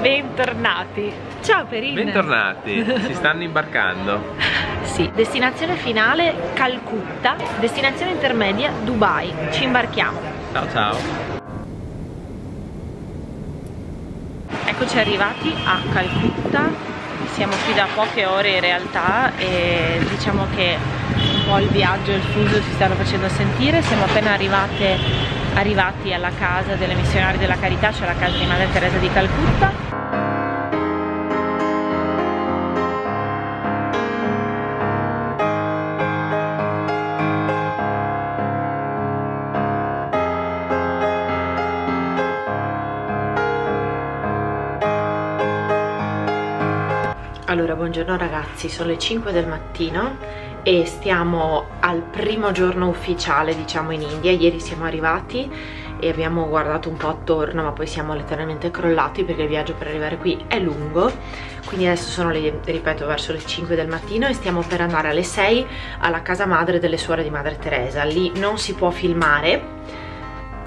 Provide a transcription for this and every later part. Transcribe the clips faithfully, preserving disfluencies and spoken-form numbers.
Bentornati. Ciao Perin. Bentornati, si stanno imbarcando. Sì, destinazione finale Calcutta, destinazione intermedia Dubai. Ci imbarchiamo. Ciao ciao. Eccoci arrivati a Calcutta. Siamo qui da poche ore in realtà e diciamo che un po' il viaggio e il fuso ci stanno facendo sentire. Siamo appena arrivate, arrivati alla casa delle Missionarie della Carità, cioè la casa di Madre Teresa di Calcutta. Allora, buongiorno ragazzi, sono le cinque del mattino e stiamo al primo giorno ufficiale, diciamo, in India. Ieri siamo arrivati e abbiamo guardato un po' attorno, ma poi siamo letteralmente crollati perché il viaggio per arrivare qui è lungo. Quindi adesso sono, le, ripeto, verso le cinque del mattino e stiamo per andare alle sei alla casa madre delle suore di Madre Teresa. Lì non si può filmare.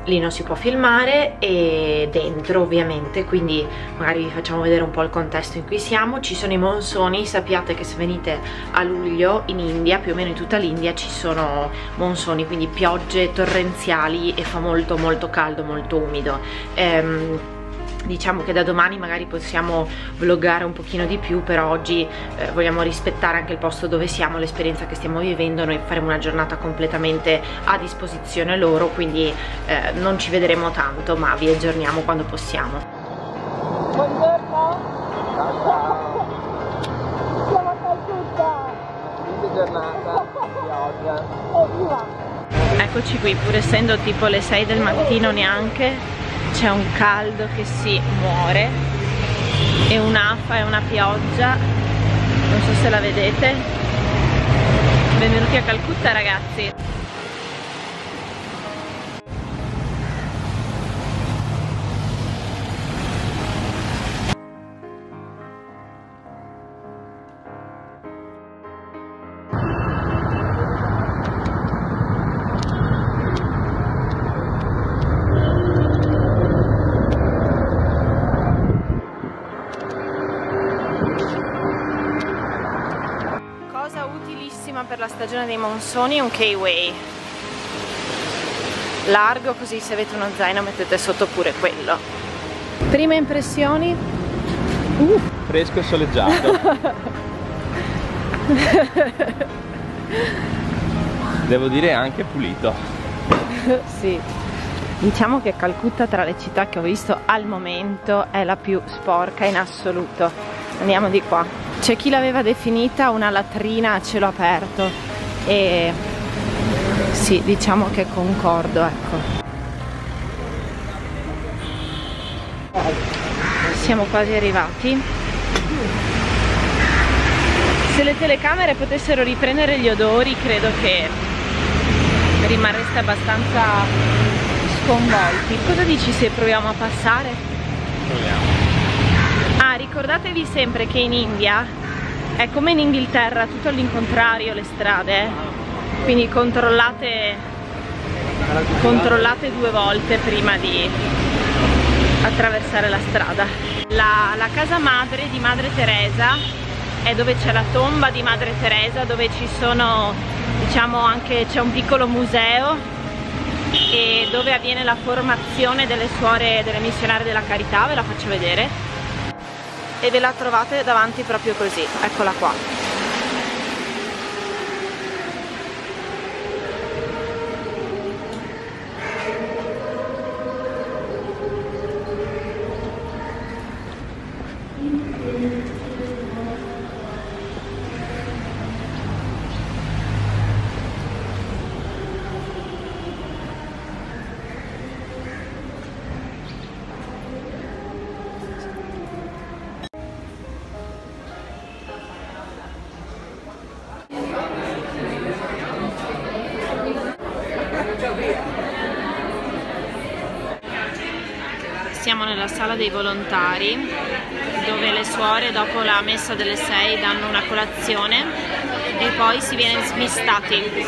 Lì non si può filmare e dentro ovviamente, quindi magari vi facciamo vedere un po' il contesto in cui siamo. Ci sono i monsoni, sappiate che se venite a luglio in India, più o meno in tutta l'India ci sono monsoni, quindi piogge torrenziali e fa molto molto caldo, molto umido. Ehm, diciamo che da domani magari possiamo vloggare un pochino di più, però oggi eh, vogliamo rispettare anche il posto dove siamo, l'esperienza che stiamo vivendo. Noi faremo una giornata completamente a disposizione loro, quindi eh, non ci vedremo tanto, ma vi aggiorniamo quando possiamo. Buongiorno, siamo a Calcutta, quindi giornata pioggia. Eccoci qui, pur essendo tipo le sei del mattino neanche, c'è un caldo che si muore e un'afa e una pioggia, non so se la vedete. Benvenuti a Calcutta ragazzi. Per la stagione dei monsoni, un K-Way largo, così se avete uno zaino mettete sotto pure quello. Prime impressioni? Uh. Fresco e soleggiato. Devo dire anche pulito. Sì, diciamo che Calcutta, tra le città che ho visto al momento, è la più sporca in assoluto. Andiamo di qua. C'è chi l'aveva definita una latrina a cielo aperto e sì, diciamo che concordo, ecco. Siamo quasi arrivati. Se le telecamere potessero riprendere gli odori, credo che rimarreste abbastanza sconvolti. Cosa dici se proviamo a passare? Proviamo. Ah, ricordatevi sempre che in India è come in Inghilterra, tutto all'incontrario le strade, quindi controllate, controllate due volte prima di attraversare la strada. La, la casa madre di Madre Teresa è dove c'è la tomba di Madre Teresa, dove ci sono, diciamo, anche c'è un piccolo museo e dove avviene la formazione delle suore, delle missionarie della carità. Ve la faccio vedere. E ve la trovate davanti proprio così, eccola qua. Siamo nella sala dei volontari, dove le suore dopo la messa delle sei danno una colazione e poi si viene smistati.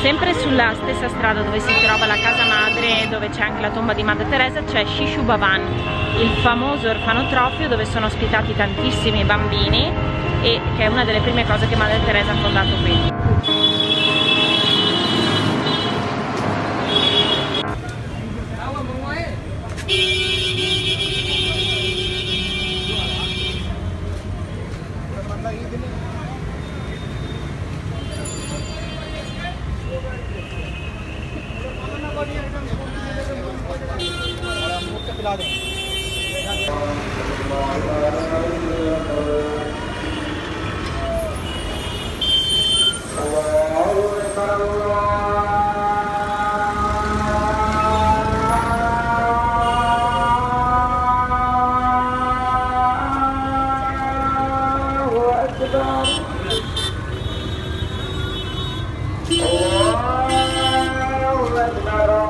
Sempre sempre sulla stessa strada dove si trova la casa madre, dove c'è anche la tomba di Madre Teresa, c'è Shishu Bhavan, il famoso orfanotrofio dove sono ospitati tantissimi bambini e che è una delle prime cose che Madre Teresa ha fondato qui. Oh,